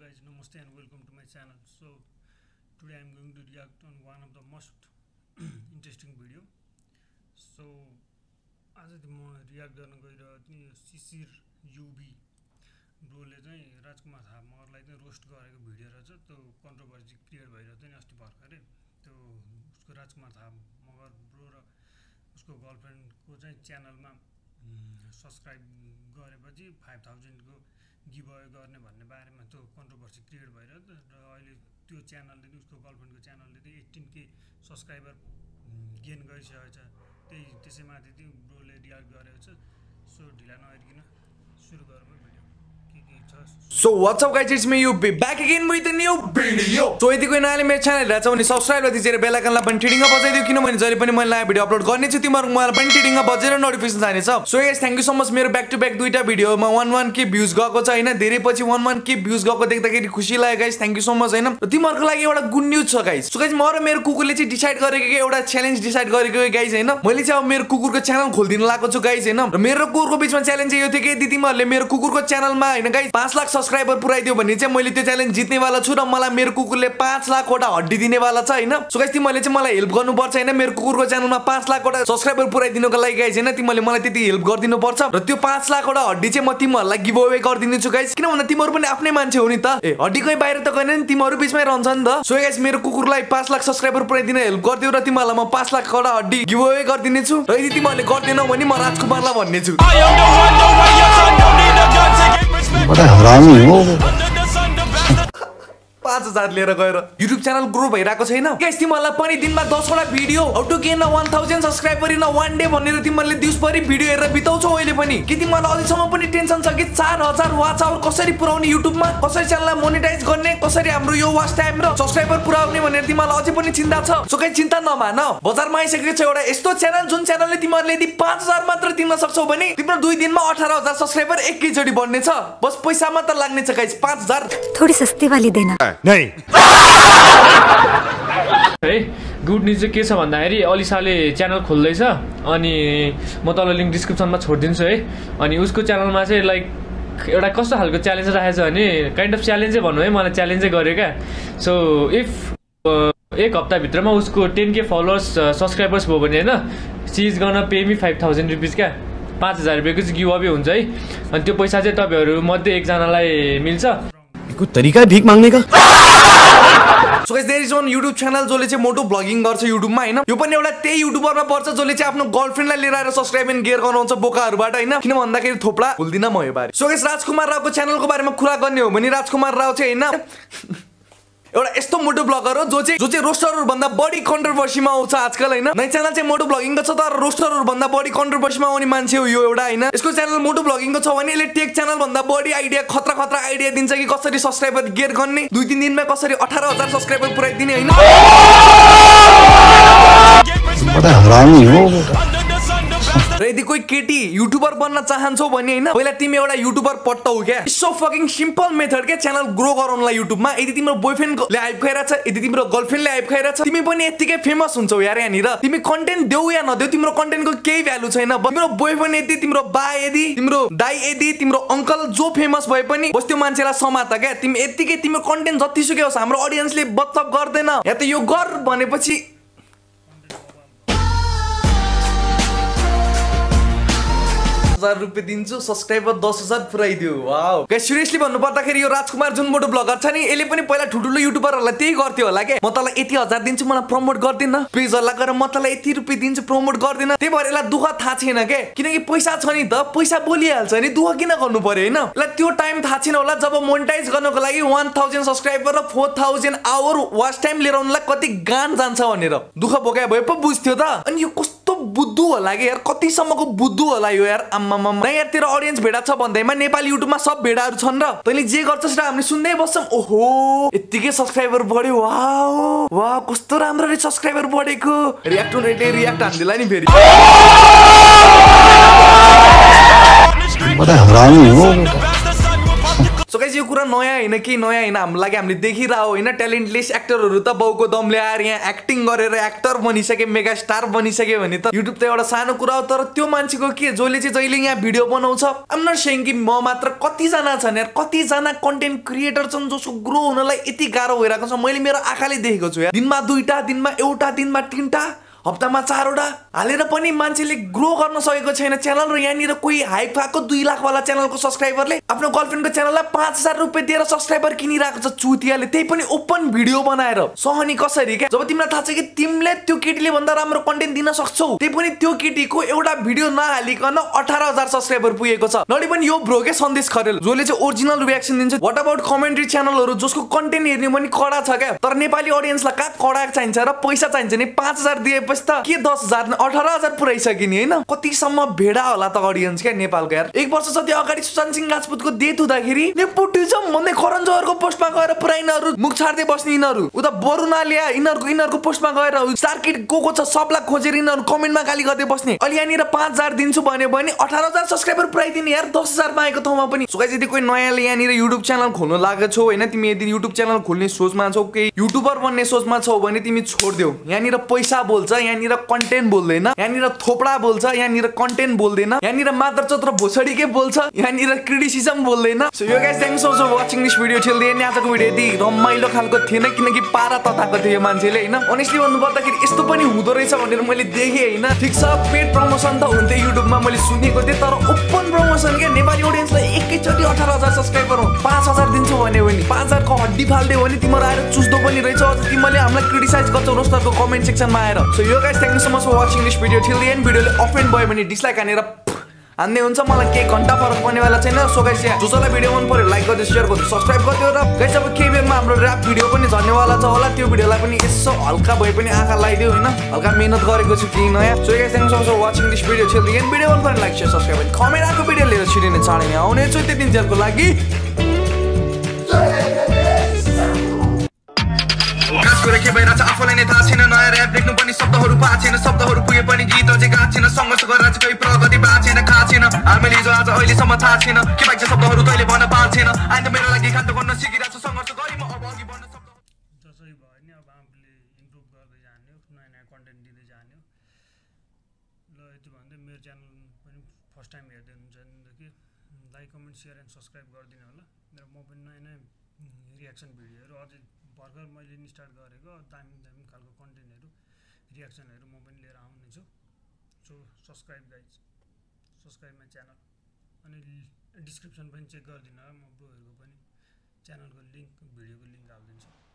guys, namaste and welcome to my channel. So today I'm going to react on one of the most interesting video. So as I react to Sisir UV bro le chahi Rajkumar Thapa Magar lai chahi roast gareko video racha, to controversy create bhayirahyo ni asti bharkare. To usko Rajkumar Thapa Magar bro ra usko girlfriend ko chahi channel ma subscribe गरेपछि 5000 को गिभअवे गर्ने भन्ने बारेमा त्यो controversy create भएर र अहिले त्यो च्यानलले उसको गर्लफ्रेन्डको च्यानलले 18k सब्स्क्राइबर गेन गरिसकेको छ। त्यसैमाथि त्यो ब्रोले रियाक्ट गरेको छ। सो ढिला नअड्किन सुरु गरौँ video. So what's up guys, it's me UP back again with a new video. So if you are new to my channel, subscribe and hit the bell icon. So guys, thank you so much. My back-to-back video, my 11k views got to 11k views got to guys. Thank you so much. So good news guys. So guys, I challenge guys. Guys, 5 lakh subscriber purai diyo bhanne chai maile tyo challenge jitne wala chu ra mala मेरो कुकुरले 5 लाख वटा हड्डी दिने वाला छ हैन। So guys तिमीले चाहिँ मलाई हेल्प गर्नु पर्छ हैन, मेरो कुकुरको च्यानलमा 5 लाख वटा सब्स्क्राइबर पुराइ दिनको लागि गाइस हैन तिमीले मलाई त्यति हेल्प गर्दिनु पर्छ र त्यो 5 लाख वटा हड्डी चाहिँ म तिमीहरुलाई गिभ अवे गर्दिन्छु गाइस। किन भन्दा तिमीहरु पनि आफ्नै मान्छे हो नि त, ए हड्डीकै बाहिर त गएन नि, तिमीहरु बीचमै रहन्छ नि त। सो गाइस मेरो कुकुरलाई 5 लाख सब्स्क्राइबर पुराइ दिन हेल्प गर्दियौ र तिमीहरुलाई म 5 लाख वटा हड्डी गिभ अवे गर्दिनेछु र यदि तिमीहरुले गर्दैनौ भने म राजकुमारलाई भन्नेछु। What a harami! 5000 लिएर गएर YouTube च्यानल ग्रो भइराको छैन गाइस। तिमीहरुलाई पनि दिनमा 10 वटा video how to gain 1000 subscriber in one day भनेर तिमीहरुले दिसभरि भिडियो हेरेर बिताउँछौ अहिले पनि। के तिमीहरुलाई अझैसम्म पनि टेन्सन छ कि 4000 वाच आवर कसरी पुराउने YouTube मा, कसरी च्यानललाई मोनेटाइज गर्ने, कसरी हाम्रो यो वाच टाइम र सब्स्क्राइबर पुराउने भनेर तिमीहरुलाई अझै पनि चिन्ता छ। सो गाइस चिन्ता नमान, बजारमा आइसकेको छ एउटा यस्तो च्यानल जुन च्यानलले तिमीहरुले यदि 5000 मात्र दिन सक्छौ भने तिम्रो 2 दिनमा 18000 सब्स्क्राइबर एकैचोटी बढ्ने छ। बस पैसा मात्र लाग्ने छ गाइस, 5000 थोड़ी सस्ती वाली देना। नहीं है गुड न्यूज के छ भन्दा खेरि अलिसाले च्यानल खोल्दै छ अनि म तल लिंक डिस्क्रिप्सन मा छोड्दिन्छु है। अनि उसको च्यानल मा चाहिँ लाइक एउटा कस्तो खालको च्यालेन्ज राखेको छ भने काइन्ड अफ च्यालेन्ज भन्नु है, मलाई च्यालेन्ज गरेका। सो इफ एक हप्ता भित्रमा उसको 10k फलोअर्स सब्स्क्राइबर्स भयो भने हैन she is gonna pay me 5000 रुपैयाँ का 5000 रुपैयाँको चाहिँ गिव अवे हुन्छ है। अनि त्यो पैसा चाहिँ तपाईहरु मध्ये एकजनालाई मिल्छ। कुछ तरीका है भीख मांगने का। So guys, there is one YouTube channel जो लेचे मोटो ब्लॉगिंग गर्छ YouTube मा हैन। यो पनि एउटा त्यही YouTuber मा पर्छ जो लेचे आफ्नो गर्लफ्रेन्ड लाई लिएर आएर सब्स्क्राइब एन्ड गेयर गराउँछ बोकाहरुबाट हैन। किन भन्दाखेरि थोप्ला भुल्दिन म यो बारे। So guys, राजकुमार रावको च्यानलको बारेमा कुरा गर्ने हो भने राजकुमार राव चाहिँ हैन एउटा यस्तो मोटो ब्लगर हो जो चाहिँ रोस्टरहरु भन्दा बढी कन्ट्रोभर्सीमा आउँछ आजकल हैन। नै च्यानल चाहिँ मोटो ब्लगिङ गर्छ तर रोस्टरहरु भन्दा बढी कन्ट्रोभर्सीमा आउने मान्छे हो यो एउटा हैन। यसको च्यानल मोटो ब्लगिङ गर्छ भने यसले टेक च्यानल भन्दा बढी आइडिया खतरा आइडिया दिन्छ कि कसरी सब्स्क्राइबर गेन गर्ने, 2-3 दिनमा कसरी 18000 सब्स्क्राइबर पुराइदिने हैन। बडा हरामी हो। यदि कोही केटी युट्युबर बन्न चाहन्छौ भने हैन पहिला तिमी एउटा युट्युबर पट्टौ क्या। It's so fucking simple method के च्यानल ग्रो गराउनलाई युट्युबमा। यदि तिम्रो बोयफ्रेन्डले हाइप खाइराछ, यदि तिम्रो गर्लफ्रेन्डले हाइप खाइराछ, तिमी पनि यतिकै फेमस हुन्छौ यार। यानी र तिमी कन्टेन्ट देऊ या नदेऊ तिम्रो कन्टेन्टको केही भ्यालु छैन। तिम्रो बोयफ्रेन्ड यदि तिम्रो बा यदि तिम्रो दाइ यदि तिम्रो अंकल जो फेमस भए पनि बस त्यो मान्छेलाई समात क्या। तिमी यतिकै तिम्रो कन्टेन्ट जतिसुकै होस् हाम्रो ऑडियन्सले बत्तब गर्दैन या त यो गर भनेपछि ₹1000 दिन्छु सब्स्क्राइबर 10000 पुराइदियो। वाओ गाइस, सिरियसली भन्नु पर्दाखेरि यो राजकुमार जुन मोटो ब्लगर छ नि यसले पनि पहिला ठुलठुलो युट्युबरहरुलाई त्यही गर्थ्यो होला के। म तलाई यति 1000 दिन्छु मलाई प्रमोट गर्दिन, प्लिज हल्ला गरेर म तलाई यति रुपैयाँ दिन्छु प्रमोट गर्दिन। त्यही भएर यसलाई दुख थाहा छैन के, किनकि पैसा छ नि त, पैसा बोलिहाल्छ नि, दुख किन गर्नु पर्यो हैन। यसलाई त्यो टाइम थाहा छैन होला जब मोनेटाइज गर्नको लागि 1000 सब्स्क्राइबर र 4000 आवर वाच टाइम लिएर आउनलाई कति गान जान्छ भनेर दुख बोकाए भए पो बुझ्थ्यो त। अनि यो कस्तो बुद्धु होला के यार, कतिसम्मको बुद्धु होला यो यार। नै यार तेरो ऑडियन्स भेडा छ भन्दैमा नेपाली युट्युबमा सब भेडाहरु छन् र तैले जे गर्छस् र हामीले सुन्दै बस्छौं। ओहो यतिकै सब्स्क्राइबर बढ्यो, वाओ वाओ कस्तो राम्रो रे सब्स्क्राइबर बढेको। रियाक्ट रेटले रियाक्ट हान्दिला नि फेरि बडा हरामी हो। सो गाइस यो कुरा नयाँ हैन के नयाँ हैन हामी लागि हामीले देखिराओ हैन ट्यालेन्टलेस एक्टरहरु त बाउको दमले आएर यहाँ एक्टिङ गरेर एक्टर बनिसके मेगा स्टार बनिसके भने त युट्युब त एउटा सानो कुरा हो तर त्यो मान्छेको के जोले चाहिँ जहिले यहाँ भिडियो बनाउँछ आम नट सेइङ कि म मात्र कति जना छन् यार कति जना कन्टेन्ट क्रिएटर छन् जसको ग्रो हुनलाई यति गाह्रो भइराको छ मैले मेरो आँखाले देखेको छु यार दिनमा दुईटा दिनमा एउटा दिनमा तीनटा हप्तामा चारवटा हालेर पनि मान्छेले ग्रो गर्न सकेको छैन च्यानल र यानी र कोही हाइप भएको 2 लाख वाला च्यानलको सब्स्क्राइबरले आफ्नो गर्लफ्रेन्डको च्यानललाई 5000 रुपैयाँ दिएर सब्स्क्राइबर किनिराको छ चुतियाले त्यही पनि ओपन भिडियो बनाएर सहनी कसरी के जब तिमीलाई थाहा छ कि तिमीले त्यो केटीले भन्दा राम्रो कन्टेन्ट दिन सक्छौ त्यही पनि त्यो केटीको एउटा भिडियो नहालिकन 18000 सब्स्क्राइबर पुगेको छ नडी पनि यो ब्रोके सन्देश खरेल जसले चाहिँ ओरिजिनल रिएक्सन दिन्छ व्हाट अबाउट कमेन्ट्री च्यानलहरु जसको कन्टेन्ट हेर्नु पनि कडा छ के तर नेपाली ऑडियन्सलाई का कडा चाहिन्छ र पैसा चाहिन्छ नि 5000 दिएपछि के 10000 18000 पुराइसकिनि हैन कतिसम्म भेडा होला त अडियन्स के नेपालको यार एक वर्ष जति अगाडि सुशान्त सिंह राजपूतको डेथ हुँदाखेरि नेपोटिजम भन्ने खरन्जहरुको पोस्टमा गएर पुराइनहरु मुख छाड्दै बस्ने इनहरु उता बरुना ल्या इनहरुको पोस्टमा गएर स्टार किड गोको छ सबला खोजेर इनहरु कमेन्टमा गाली गर्दै बस्ने अलि यानी र 5000 दिन्छु भन्यो भने 18000 सब्स्क्राइबर पुराइदिने यार 10000 पाएको ठाउँमा पनि सो गाइस यदि कोही नयाँले यानी र युट्युब च्यानल खोल्न लागेछौ हैन तिमी यदि युट्युब च्यानल खोल्ने सोचमा छौ के युट्युबर बन्ने सोचमा छौ भने तिमी छोड्देऊ यानी र पैसा बोल्छ यानी र कन्टेन्ट बोल्दैन यानी र थोपडा बोल्छ यानी र कन्टेन्ट बोल्दैन यानी र मादरचोत र भोसडी के बोल्छ यानी र क्रिटिसिजम बोल्दैन सो यो guys thanks for watching this video till the end आजको भिडियो यति रमाइलो खालको थिएन किनकि पारा तताको थियो मान्छेले हैन अनेस्टली भन्नु पर्दाखेरि यस्तो पनि हुँदो रहेछ भनेर मैले देखे हैन ठीक छ पेड प्रमोसन त हुन्छ युट्युबमा मैले सुनेको थिए तर ओपन प्रमोसन के नेपाली ऑडियन्सलाई एकैचोटी 18000 सब्स्क्राइबर 5000 दिन्छु भन्यो भने 5000 को हड्डी फाल्दियो भने तिम्रो आएर चुस्दो पनि रहेछ अझ तिमीले हामीलाई क्रिटिसाइज गर्छौ रोस्टरको कमेन्ट सेक्सनमा आएर सो यो guys thank you so much for watching this video till the end भिडियोले अफेन्ड भयो भने डिसलाइक हानेर हान्दै हुन्छ मलाई के घण्टा फरक पर्ने वाला छैन सो गाइस यहाँ जसलाई भिडियो मन पर्यो लाइक गर्दै शेयर गर्दै सब्स्क्राइब गर्दै र गाइस अब केबेमा हाम्रो र्याप भिडियो पनि झन्नेवाला छ होला त्यो भिडियोलाई पनि यसो हल्का भए पनि आँखा लगाइदियो हैन हल्का मेहनत गरेको छु कि नयाँ so guys thank you so much for watching this video till the end video मन पर्यो लाइक शेयर सब्स्क्राइब गर्दै कमेन्ट आको भिडियो लिएर छिरिने चाँडै आउनेछु त्यतिन्जेलको लागि के भइरा छ आफुलाई नै थाहा छैन नयाँ र्याप लेख्नु पनि शब्दहरु पाछेन शब्दहरु पुगे पनि गीत अझै गाछेन संघर्ष गरेर चाहिँ प्रगति बाछेन खाछेन हामीले हिजो आज अहिले सम्म थाहा छैन के बाइक शब्दहरु तैले भन्न पाछेन आइ त मेरो लागि खान्त गर्न सिकिराछु संघर्ष गरि म अब अघि बढ्न सक्छु त्यसै भयो नि अब हामीले इम्प्रुभ गर्दै जान्यो नयाँ नयाँ कन्टेन्ट दिदै जान्यो ल यति भन्दै मेरो च्यानल पनि फर्स्ट टाइम हेर्दै हुनुहुन्छ नि के like comment share and subscribe गर्दिनु होला मेरो म पनि नयाँ नयाँ रिएक्सन भिडियोहरु अझै भर्खर मैले नि स्टार्ट गरेको दामी दामी खालको कन्टेन्टहरु रिएक्सनहरु म पनि लिएर आउने छु so subscribe guys subscribe my channel अनि डिस्क्रिप्सन पनि चेक गर्दिनु होला म ब्रोहरुको पनि च्यानलको लिंक भिडियोको लिंक हाल्दिन्छु